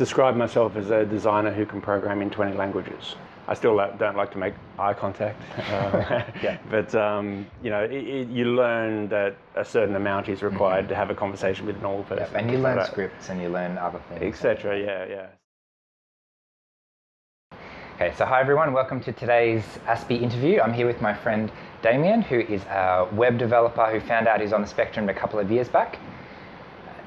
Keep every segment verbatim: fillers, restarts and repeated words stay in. describe myself as a designer who can program in twenty languages. I still don't like to make eye contact, uh, yeah. but um, you know, it, it, you learn that a certain amount is required mm-hmm. to have a conversation with an normal person. Yep. And you learn scripts and you learn other things. et cetera. Yeah, yeah. Okay, so hi everyone, welcome to today's A S P I interview. I'm here with my friend Damien, who is a web developer who found out he's on the spectrum a couple of years back.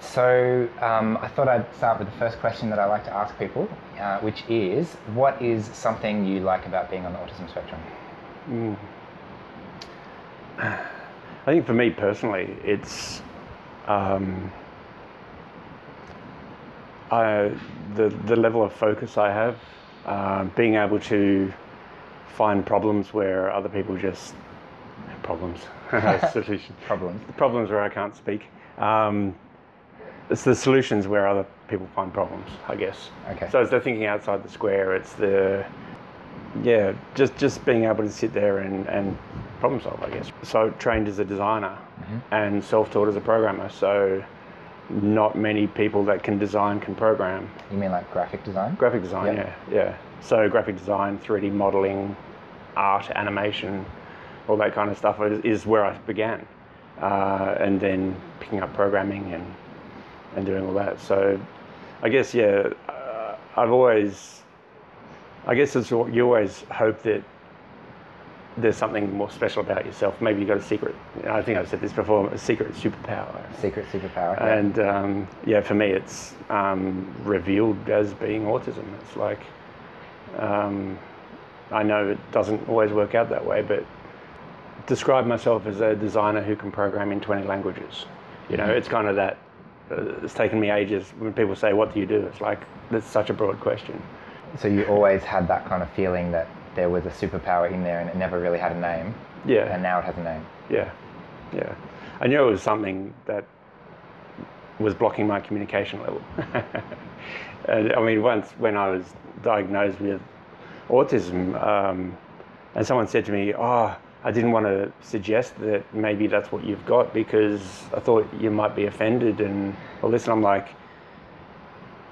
So um, I thought I'd start with the first question that I like to ask people, uh, which is, what is something you like about being on the autism spectrum? Mm. I think for me personally, it's um, I, the, the level of focus I have, uh, being able to find problems where other people just have problems. problems. The problems where I can't speak. Um, It's the solutions where other people find problems, I guess. Okay. So it's the thinking outside the square. It's the, yeah, just, just being able to sit there and, and problem solve, I guess. So trained as a designer mm-hmm. and self-taught as a programmer. So not many people that can design can program. You mean like graphic design? Graphic design, yep. yeah, yeah. So graphic design, three D modeling, art, animation, all that kind of stuff is, is where I began. Uh, and then picking up programming and and doing all that. So I guess, yeah, uh, I've always, I guess it's, you always hope that there's something more special about yourself. Maybe you've got a secret, I think I've said this before, a secret superpower. Secret superpower. Yeah. And um, yeah, for me, it's um, revealed as being autism. It's like, um, I know it doesn't always work out that way, but describe myself as a designer who can program in twenty languages. You know, mm-hmm. it's kind of that, it's taken me ages when people say, what do you do? It's like, that's such a broad question. So you always had that kind of feeling that there was a superpower in there and it never really had a name. Yeah. And now it has a name. Yeah. Yeah. I knew it was something that was blocking my communication level. And I mean, once when I was diagnosed with autism, um, and someone said to me, oh, I didn't want to suggest that maybe that's what you've got because I thought you might be offended and all this. And I'm like,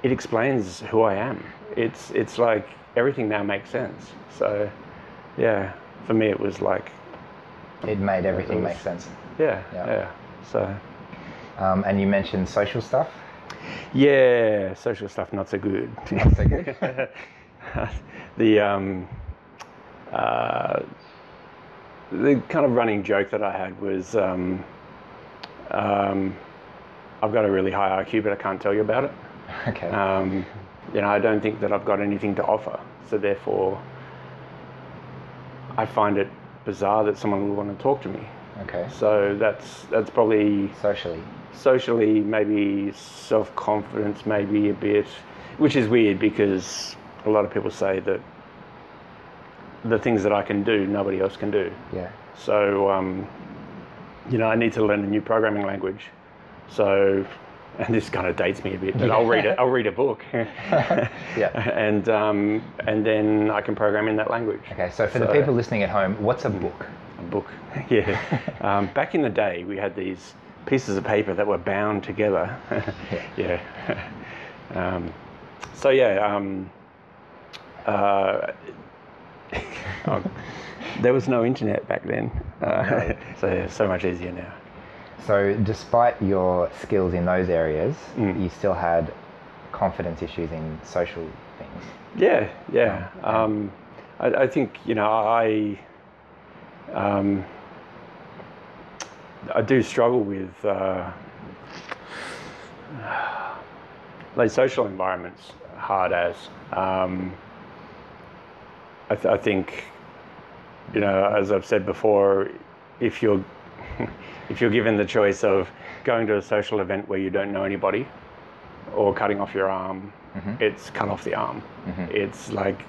it explains who I am. It's, it's like everything now makes sense. So yeah, for me it was like... It made everything it was, make sense. Yeah, yeah. yeah so. Um, and you mentioned social stuff? Yeah, social stuff, not so good. Not so good? the... Um, uh, The kind of running joke that I had was, um, um, I've got a really high I Q, but I can't tell you about it. Okay. Um, you know, I don't think that I've got anything to offer. So therefore, I find it bizarre that someone would want to talk to me. Okay. So that's that's probably... Socially. Socially, maybe self-confidence, maybe a bit, which is weird because a lot of people say that the things that I can do, nobody else can do. Yeah. So, um, you know, I need to learn a new programming language. So, and this kind of dates me a bit, but I'll read it. I'll read a book. yeah. And um, and then I can program in that language. Okay. So for so, the people listening at home, what's a book? A book. Yeah. um, back in the day, we had these pieces of paper that were bound together. yeah. yeah. Um, so yeah. Um, uh, um, there was no internet back then, uh, so it's so much easier now. So despite your skills in those areas, mm. you still had confidence issues in social things. Yeah, yeah. Um, I, I think, you know, I um, I do struggle with uh, like social environments hard as. Um, I, th I think, you know, as I've said before, if you're if you're given the choice of going to a social event where you don't know anybody or cutting off your arm, mm-hmm. it's cut off the arm. Mm-hmm. It's like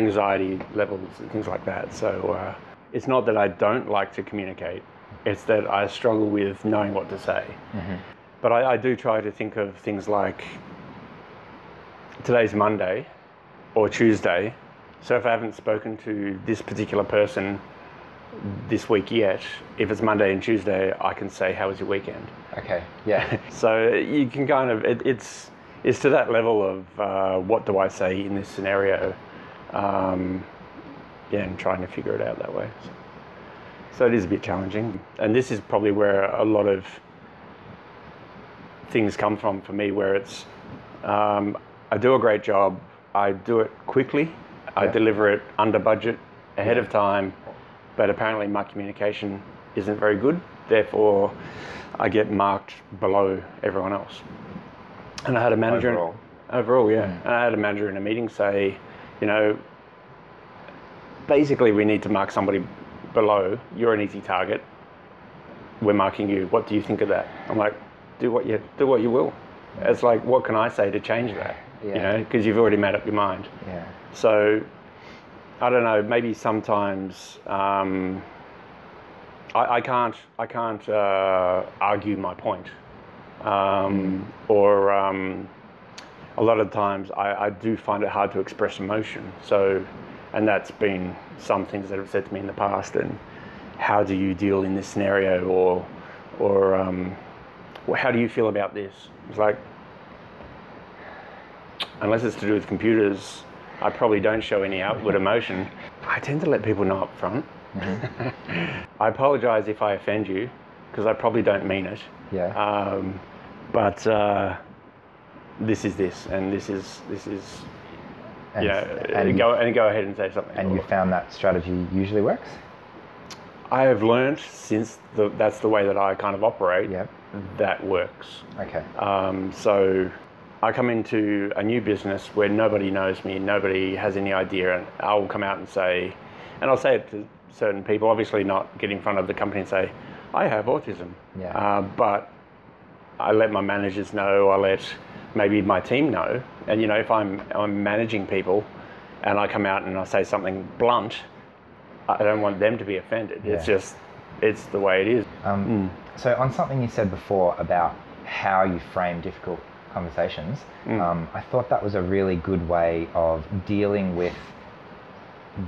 anxiety levels and things like that. So uh, it's not that I don't like to communicate. It's that I struggle with knowing what to say. Mm-hmm. But I, I do try to think of things like today's Monday, or Tuesday, so if I haven't spoken to this particular person this week yet, if it's Monday and Tuesday, I can say, how was your weekend? Okay, yeah. So you can kind of, it, it's is to that level of uh, what do I say in this scenario, um, yeah, and trying to figure it out that way. So, so it is a bit challenging, and this is probably where a lot of things come from for me, where it's um, I do a great job, I do it quickly, yeah. I deliver it under budget, ahead yeah. of time, but apparently my communication isn't very good, therefore I get marked below everyone else. And I had a manager overall, in, overall yeah. yeah. And I had a manager in a meeting say, you know, basically we need to mark somebody below. You're an easy target. We're marking you. What do you think of that? I'm like, do what you do what you will. It's like, what can I say to change that? Yeah. You know, because you've already made up your mind. Yeah. So, I don't know. Maybe sometimes um, I, I can't I can't uh, argue my point, um, mm. or um, a lot of times I, I do find it hard to express emotion. So, and that's been some things that have said to me in the past. And how do you deal in this scenario, or or um, how do you feel about this? It's like, unless it's to do with computers, I probably don't show any outward emotion. I tend to let people know up front. Mm-hmm. I apologize if I offend you, because I probably don't mean it. Yeah. Um, but uh, this is this, and this is this is. And, yeah. And go and go ahead and say something. And you found that strategy usually works? I have learned, since the, that's the way that I kind of operate, yep. that works. Okay. Um, so I come into a new business where nobody knows me, nobody has any idea, and I'll come out and say, and I'll say it to certain people, obviously not get in front of the company and say, I have autism. Yeah. Uh, but I let my managers know, I let maybe my team know, and you know, if I'm, I'm managing people and I come out and I say something blunt, I don't want them to be offended. Yeah. It's just, it's the way it is. Um, mm. So on something you said before about how you frame difficult conversations, mm. um, I thought that was a really good way of dealing with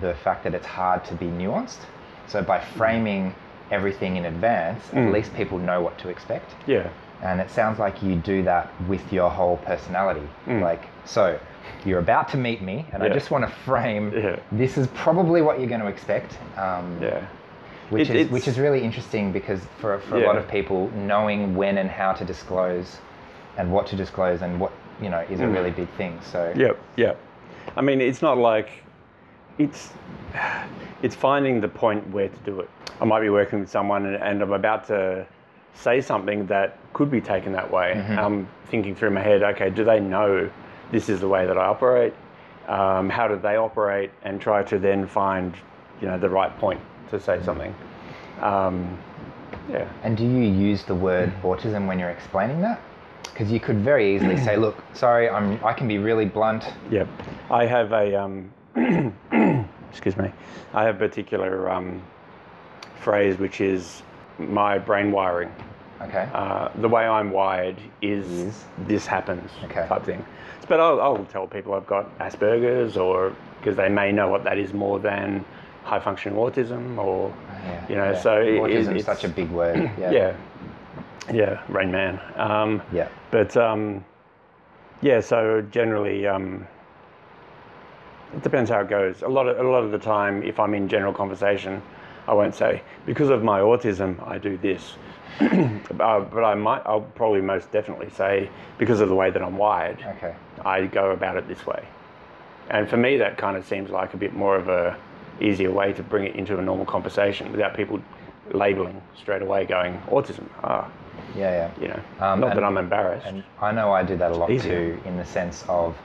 the fact that it's hard to be nuanced. So by framing mm. everything in advance, mm. at least people know what to expect. Yeah. And it sounds like you do that with your whole personality. Mm. Like, so you're about to meet me, and yeah. I just want to frame, yeah. this is probably what you're going to expect. Um, yeah. Which it, is which is really interesting, because for, for yeah. a lot of people, knowing when and how to disclose and what to disclose and what, you know, is mm. a really big thing. So yeah, yeah. I mean, it's not like, it's, it's finding the point where to do it. I might be working with someone and, and I'm about to say something that could be taken that way. Mm-hmm. I'm thinking through my head, okay, do they know this is the way that I operate? Um, how do they operate? And try to then find, you know, the right point to say mm-hmm. something. Um, yeah. And do you use the word autism when you're explaining that? Because you could very easily say, look, sorry, I'm, I can be really blunt. Yeah. I have a, um, excuse me, I have a particular um, phrase, which is my brain wiring. Okay. Uh, the way I'm wired is, is. this happens okay. type thing. But I'll, I'll tell people I've got Asperger's, or because they may know what that is more than high functioning autism, or yeah, you know, yeah. so autism is it, such a big word. Yeah. yeah, yeah, Rain Man. Um, yeah, but um, yeah, so generally um, it depends how it goes. A lot of a lot of the time, if I'm in general conversation, I won't say, because of my autism, I do this. uh, but I might, I'll probably most definitely say, because of the way that I'm wired, okay. I go about it this way. And for me, that kind of seems like a bit more of a easier way to bring it into a normal conversation without people labeling straight away, going, autism, ah. Yeah, yeah. You know, um, not that I'm embarrassed. And I know I do that a lot easier. too, in the sense of,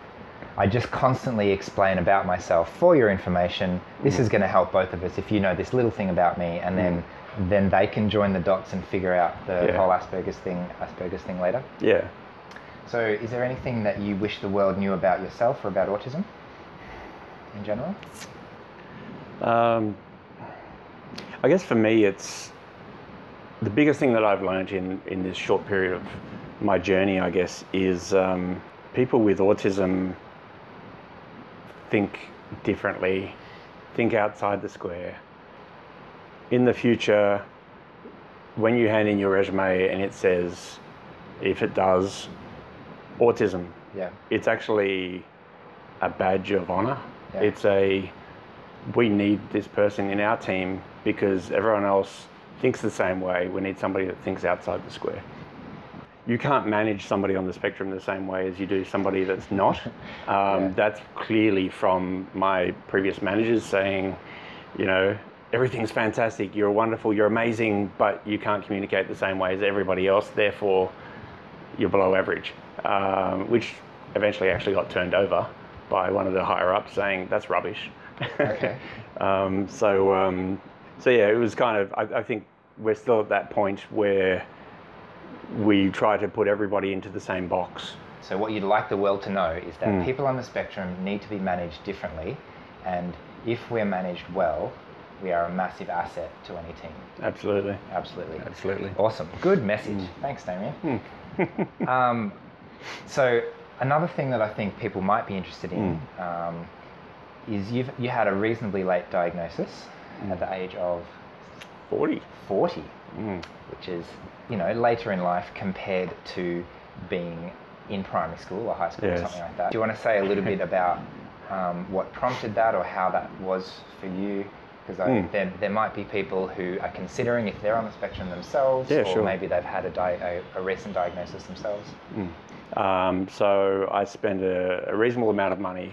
I just constantly explain about myself for your information. This mm. is going to help both of us if you know this little thing about me, and then mm. then they can join the dots and figure out the yeah. whole Asperger's thing, Asperger's thing later. Yeah. So, is there anything that you wish the world knew about yourself or about autism in general? Um, I guess for me, it's the biggest thing that I've learned in in this short period of my journey, I guess, is um, people with autism think differently, think outside the square. In the future, when you hand in your resume and it says, if it does, autism, Yeah. It's actually a badge of honor. Yeah. It's a, we need this person in our team because everyone else thinks the same way. We need somebody that thinks outside the square. You can't manage somebody on the spectrum the same way as you do somebody that's not. Um, yeah. That's clearly from my previous managers saying, you know, everything's fantastic, you're wonderful, you're amazing, but you can't communicate the same way as everybody else, therefore you're below average, um, which eventually actually got turned over by one of the higher ups saying, that's rubbish. Okay. um, so, um, so yeah, it was kind of, I, I think we're still at that point where we try to put everybody into the same box. So what you'd like the world to know is that mm. people on the spectrum need to be managed differently, and if we're managed well, we are a massive asset to any team. Absolutely. Absolutely. Absolutely. Awesome. Good message. Mm. Thanks, Damien. Mm. um, so another thing that I think people might be interested in mm. um, is you've, you had a reasonably late diagnosis mm. at the age of... forty. forty. Mm. Which is, you know, later in life compared to being in primary school or high school yes. or something like that. Do you want to say a little bit about um, what prompted that or how that was for you? Because mm. there, there might be people who are considering if they're on the spectrum themselves yeah, or sure. maybe they've had a, di a, a recent diagnosis themselves. Mm. Um, so I spent a, a reasonable amount of money,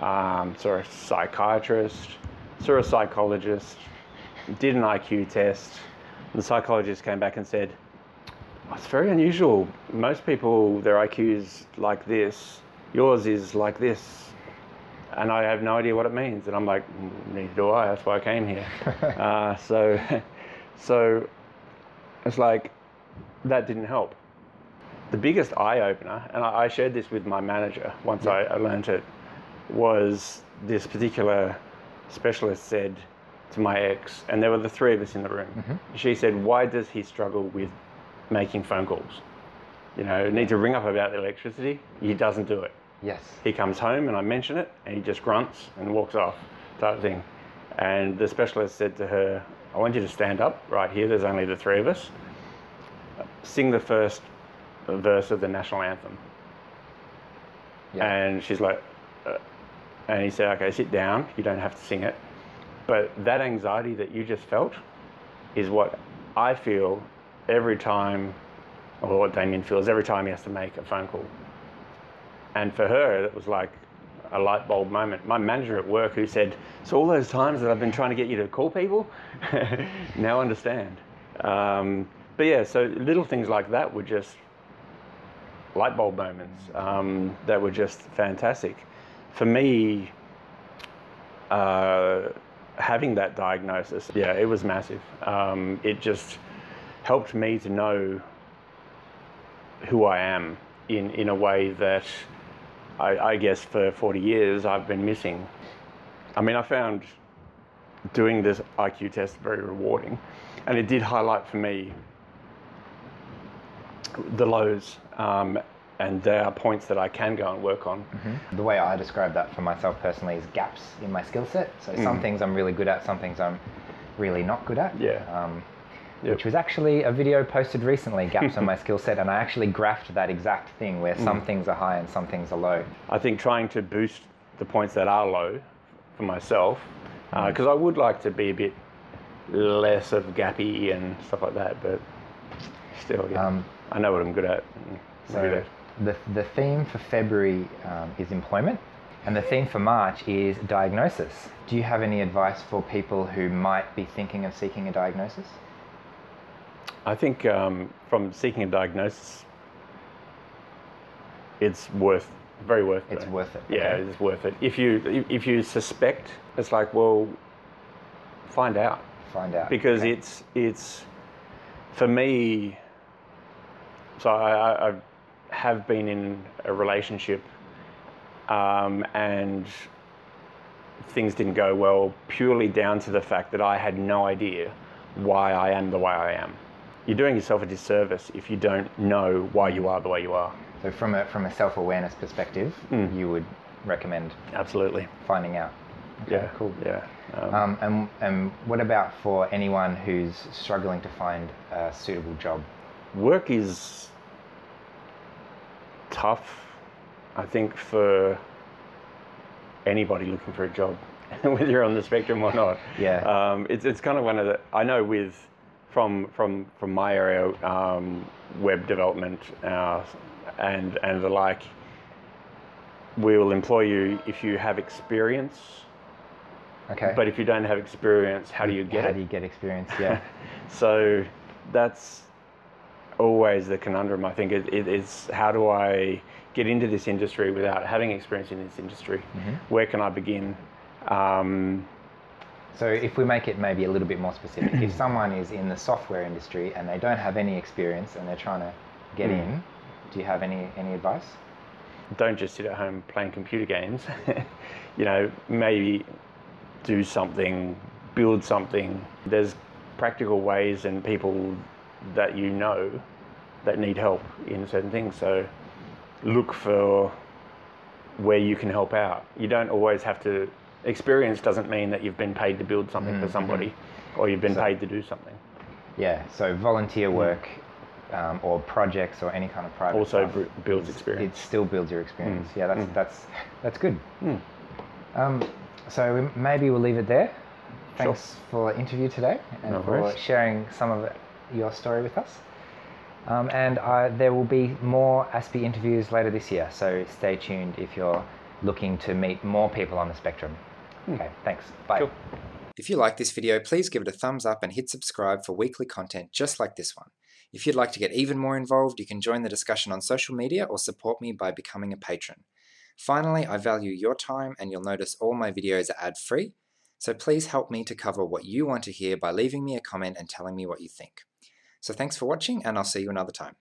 um, saw a psychiatrist, saw a psychologist, did an I Q test. The psychologist came back and said, oh, it's very unusual. Most people, their I Q is like this. Yours is like this. And I have no idea what it means. And I'm like, neither do I. That's why I came here. uh, so, so it's like, that didn't help. The biggest eye-opener, and I, I shared this with my manager once yeah. I, I learned it, was this particular specialist said, to my ex, and there were the three of us in the room. Mm-hmm. She said, why does he struggle with making phone calls? You know, need to ring up about the electricity. He doesn't do it. Yes. He comes home and I mention it and he just grunts and walks off type thing. And the specialist said to her, I want you to stand up right here. There's only the three of us. Sing the first verse of the national anthem. Yeah. And she's like, uh, and he said, okay, sit down. You don't have to sing it. But that anxiety that you just felt is what I feel every time, or what Damien feels every time he has to make a phone call. And for her, it was like a light bulb moment. My manager at work who said, so all those times that I've been trying to get you to call people, now understand. Um, but yeah, so little things like that were just light bulb moments um, that were just fantastic. For me, uh, having that diagnosis, yeah, it was massive. Um, it just helped me to know who I am in, in a way that I, I guess for forty years I've been missing. I mean, I found doing this I Q test very rewarding, and it did highlight for me the lows. Um, And there are points that I can go and work on. Mm-hmm. The way I describe that for myself personally is gaps in my skill set. So mm. some things I'm really good at, some things I'm really not good at. Yeah. Um, yep. Which was actually a video posted recently, gaps in my skill set, and I actually graphed that exact thing where some mm. things are high and some things are low. I think trying to boost the points that are low for myself, because mm. uh, I would like to be a bit less of gappy and stuff like that, but still, yeah, um, I know what I'm good at. So The, the theme for February um, is employment, and the theme for March is diagnosis. Do you have any advice for people who might be thinking of seeking a diagnosis? I think um, from seeking a diagnosis, it's worth, very worth it. It's worth it. Yeah, okay. It's worth it. If you, if you suspect, it's like, well, find out. Find out. Because okay. it's, it's, for me, so I, I have been in a relationship um, and things didn't go well purely down to the fact that I had no idea why I am the way I am. You're doing yourself a disservice if you don't know why you are the way you are. So from a, from a self-awareness perspective, mm. you would recommend absolutely finding out. Okay, yeah, cool. Yeah. Um, um, and, and what about for anyone who's struggling to find a suitable job? Work is tough I think for anybody looking for a job, whether you're on the spectrum or not, yeah, um, it's it's kind of one of the, I know with from from from my area, um, web development uh, and and the like, we will employ you if you have experience. Okay. But if you don't have experience, how do you get how it? How do you get experience? Yeah. So that's always the conundrum. I think it, it, it's how do I get into this industry without having experience in this industry? Mm-hmm. Where can I begin? Um, so if we make it maybe a little bit more specific, if someone is in the software industry and they don't have any experience and they're trying to get mm-hmm. in, do you have any, any advice? Don't just sit at home playing computer games. You know, maybe do something, build something. There's practical ways and people that you know that need help in certain things. So look for where you can help out. You don't always have to, experience doesn't mean that you've been paid to build something mm-hmm. for somebody or you've been so, paid to do something. Yeah, so volunteer work um, or projects or any kind of private also stuff builds is, experience. It still builds your experience. Mm. Yeah, that's, mm. that's, that's good. Mm. Um, so we, maybe we'll leave it there. Thanks sure. for the interview today and no for worries. sharing some of it. your story with us, um, and uh, there will be more A S P I interviews later this year, so stay tuned if you're looking to meet more people on the spectrum. Mm. Okay, thanks, bye. Cool. If you like this video, please give it a thumbs up and hit subscribe for weekly content just like this one. If you'd like to get even more involved, you can join the discussion on social media or support me by becoming a patron. Finally, I value your time, and you'll notice all my videos are ad-free, so please help me to cover what you want to hear by leaving me a comment and telling me what you think. So thanks for watching, and I'll see you another time.